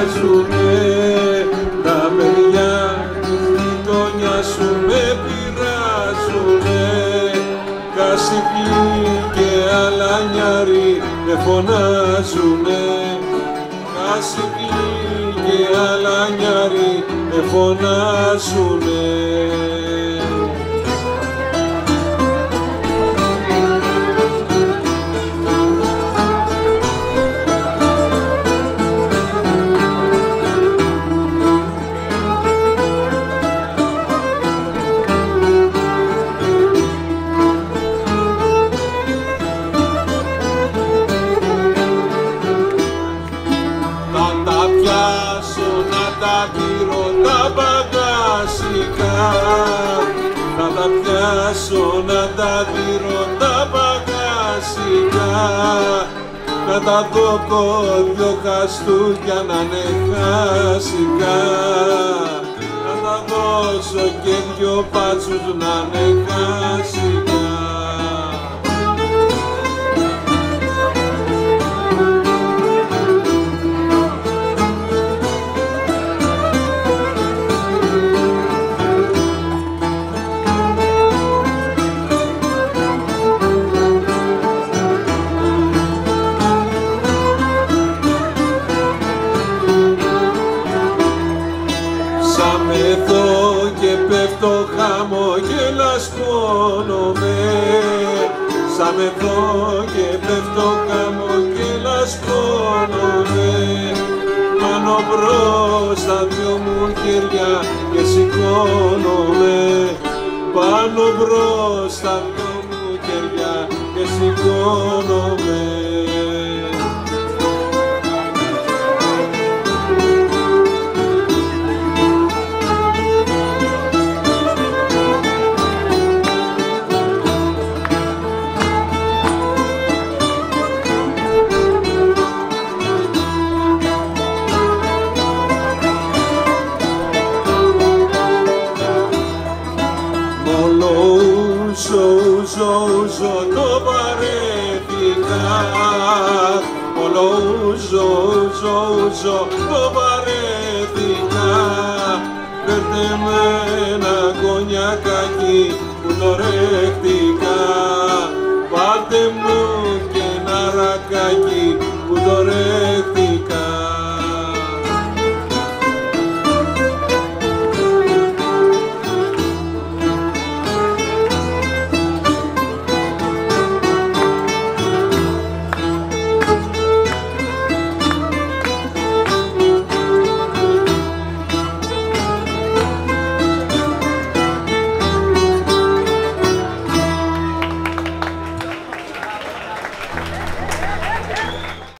αλλάζουνε τα παιδιά τη γειτονιά σου με πειράζουνε. Κασιφλοί και αλανιάροι με φωνάζουνε. Κασιφλοί και αλανιάροι με φωνάζουνε. Να τα πιάσω, να τα δείρω τα παγκασικά, να τα δώκω δυο χαστούκια να είναι χασικά, να τα δώσω και δυο πάτσους να είναι χασικά. Σα με δω και πέφτω χαμογελαστώνομαι, πάνω μπρος τα δυο μου χέρια και σηκώνομαι, πάνω μπρος τα δυο μου χέρια και σηκώνομαι. Ζω το βαρέθηκα, πέρτε με ένα κονιακάκι που το ρέχτηκα, πάρτε μου και ένα ρακάκι.